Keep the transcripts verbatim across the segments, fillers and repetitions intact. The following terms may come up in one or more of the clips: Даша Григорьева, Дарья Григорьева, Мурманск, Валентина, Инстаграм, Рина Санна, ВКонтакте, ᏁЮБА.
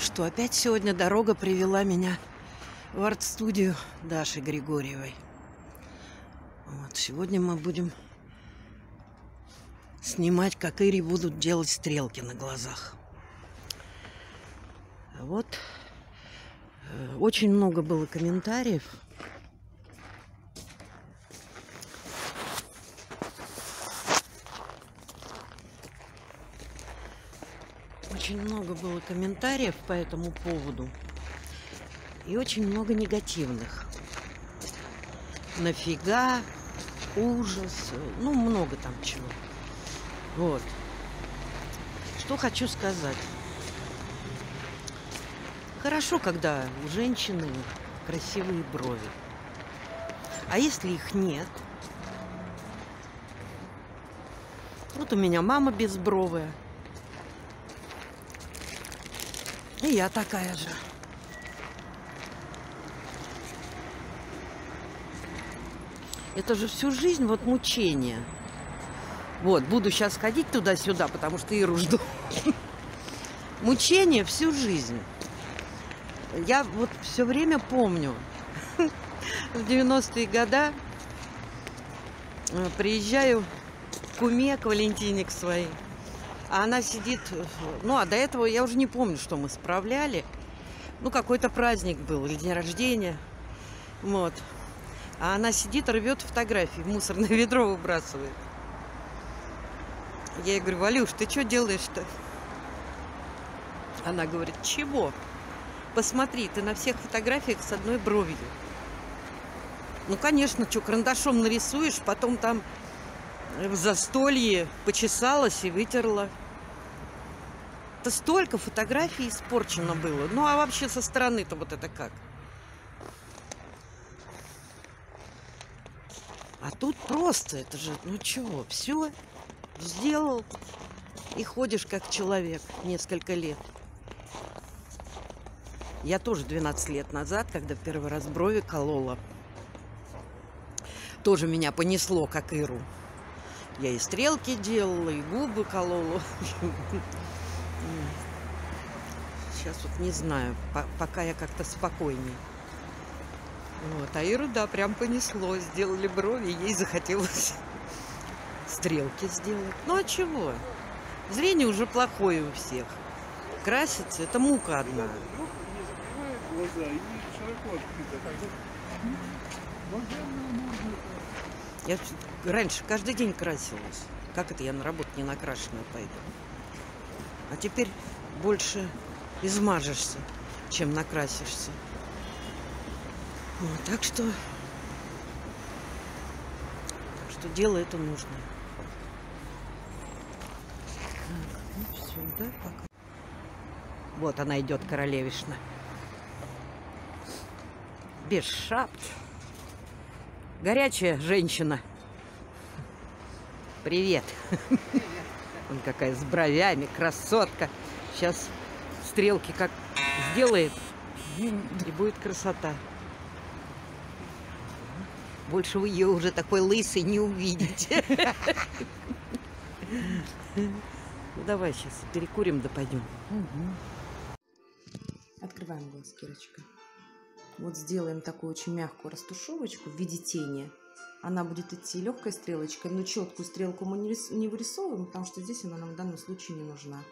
Ну что, опять сегодня дорога привела меня в арт-студию Даши Григорьевой. Вот, сегодня мы будем снимать, как Ири будут делать стрелки на глазах. Вот. Очень много было комментариев. Очень много было комментариев по этому поводу. И очень много негативных. Нафига, ужас, ну много там чего. Вот. Что хочу сказать. Хорошо, когда у женщины красивые брови. А если их нет? Вот у меня мама безбровая. И я такая же. Это же всю жизнь вот мучение. Вот, буду сейчас ходить туда-сюда, потому что Иру жду. Мучение всю жизнь. Я вот все время помню, в девяностые годы приезжаю к Уме, к Валентине, к своей. А она сидит, ну а до этого я уже не помню, что мы справляли. Ну какой-то праздник был, или день рождения. Вот. А она сидит, рвет фотографии, в мусорное ведро выбрасывает. Я ей говорю: Валюш, ты что делаешь-то? Она говорит: чего? Посмотри, ты на всех фотографиях с одной бровью. Ну конечно, что, карандашом нарисуешь, потом там в застолье почесалась и вытерла. Это столько фотографий испорчено было. Ну а вообще со стороны-то вот это как? А тут просто, это же, ну чего, все сделал и ходишь как человек несколько лет. Я тоже двенадцать лет назад, когда первый раз брови колола, тоже меня понесло, как Иру. Я и стрелки делала, и губы колола. Сейчас вот не знаю, пока я как-то спокойнее. Вот. А Иру, да, прям понесло. Сделали брови, ей захотелось стрелки сделать. Ну а чего? Зрение уже плохое у всех. Краситься — это мука одна. Я раньше каждый день красилась. Как это я на работу не накрашенная пойду? А теперь больше измажешься, чем накрасишься. Вот, так что, так что дело это нужно. Так, ну все, да, пока. Вот она идет, королевишна. Без шапки. Горячая женщина. Привет. Привет. Вон какая с бровями, красотка. Сейчас стрелки как сделает, и будет красота. Больше вы ее уже такой лысый не увидите. Ну давай сейчас перекурим, да пойдем. Открываем глаз, Кирочка. Вот сделаем такую очень мягкую растушевочку в виде тени. Она будет идти легкой стрелочкой, но четкую стрелку мы не вырисовываем, потому что здесь она нам в данном случае не нужна.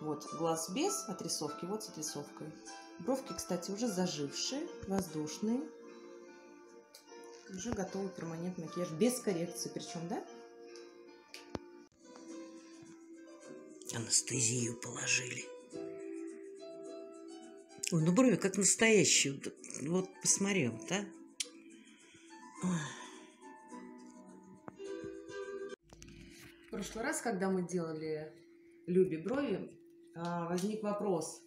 Вот глаз без отрисовки, вот с отрисовкой. Бровки, кстати, уже зажившие, воздушные. Уже готовый перманентный макияж, без коррекции причем, да? Анестезию положили. Ой, ну брови как настоящие. Вот посмотри, вот, да? В прошлый раз, когда мы делали Любе брови, возник вопрос,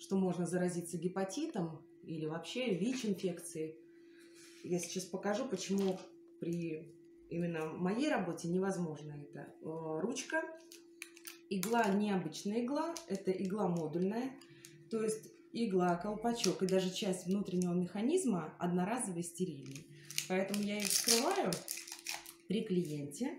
что можно заразиться гепатитом или вообще ВИЧ-инфекцией. Я сейчас покажу, почему при именно моей работе невозможно это. Ручка. Игла необычная игла, это игла модульная, то есть игла, колпачок и даже часть внутреннего механизма одноразовые, стерильные. Поэтому я их вскрываю при клиенте.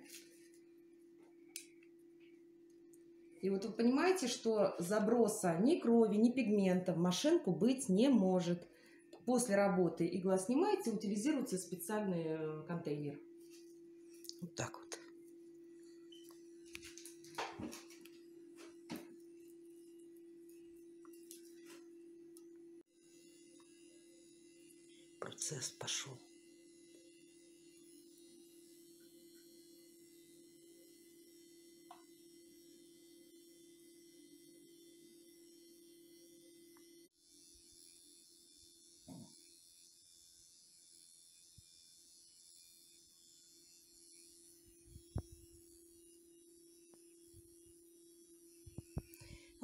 И вот вы понимаете, что заброса ни крови, ни пигмента в машинку быть не может. После работы игла снимается, утилизируется специальный контейнер. Вот так вот. Процесс пошел.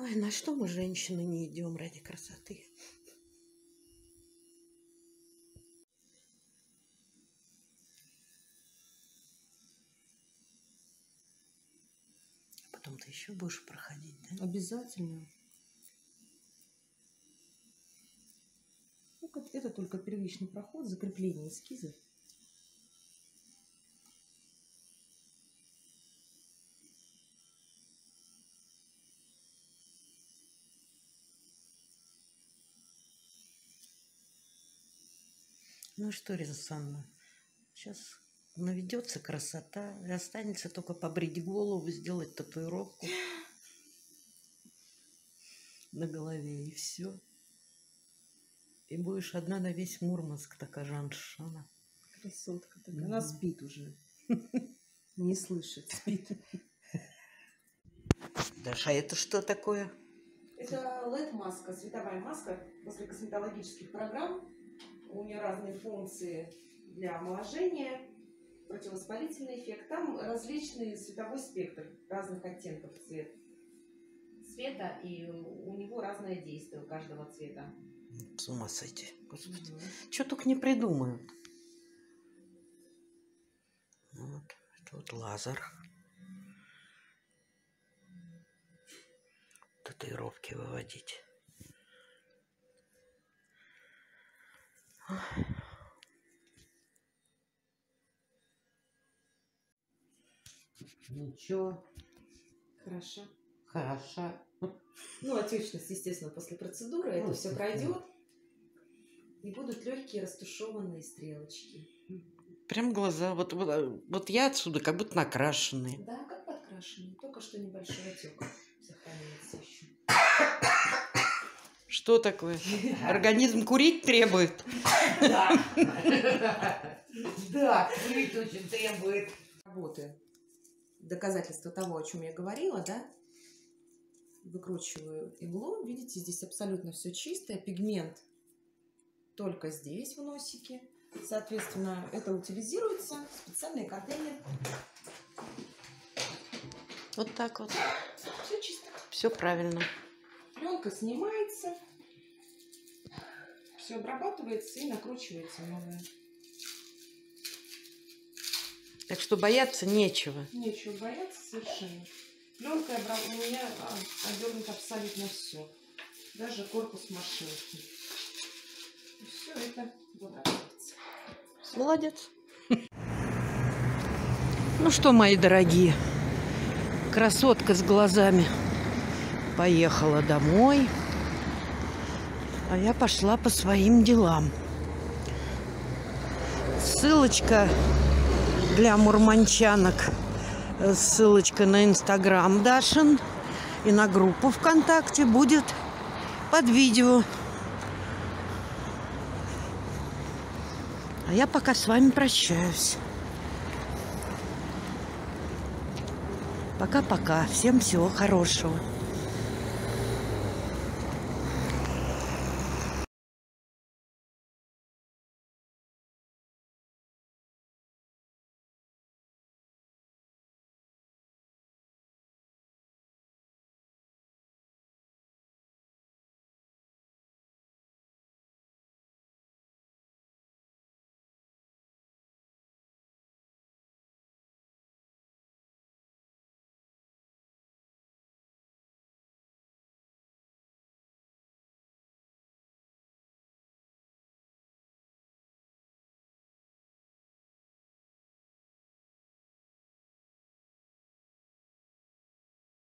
Ой, на что мы, женщины, не идем ради красоты? А потом ты еще будешь проходить, да? Обязательно. Ну, это только первичный проход, закрепление эскизов. Ну что, Рина Санна, сейчас наведется красота, и останется только побрить голову, сделать татуировку на голове, и все. И будешь одна на весь Мурманск, такая Жаншана. Красотка такая. Она спит уже. Не слышит, спит. Даша, а это что такое? Это эл и ди-маска, световая маска после косметологических программ. У нее разные функции для омоложения, противовоспалительный эффект. Там различный световой спектр, разных оттенков цвет, цвета, и у него разное действие у каждого цвета. С ума сойти, господи. Угу. Что только не придумают. Вот, тут лазер. Татуировки выводить. Ничего. Хорошо. Хорошо. Ну, отечность, естественно, после процедуры. Ой, это все пройдет. И будут легкие растушеванные стрелочки. Прям глаза. Вот, вот, вот я отсюда как будто накрашенные. Да, как подкрашенные. Только что небольшой отек сохранится еще. Что такое? Организм курить требует? Да. Да, курить очень требует. Работы. Доказательство того, о чем я говорила, да? Выкручиваю иглу. Видите, здесь абсолютно все чистое. Пигмент только здесь, в носике. Соответственно, это утилизируется. Специальные контейнеры. Вот так вот. Все чисто. Все правильно. Пленка снимается. Все обрабатывается и накручивается новое. Так что бояться нечего. Нечего бояться совершенно. Пленкой у меня обернуто абсолютно все. Даже корпус машинки. И все это вырабатывается. Молодец. Ну что, мои дорогие, красотка с глазами поехала домой. А я пошла по своим делам. Ссылочка для мурманчанок. Ссылочка на Инстаграм Дашин и на группу ВКонтакте будет под видео. А я пока с вами прощаюсь. Пока-пока. Всем всего хорошего.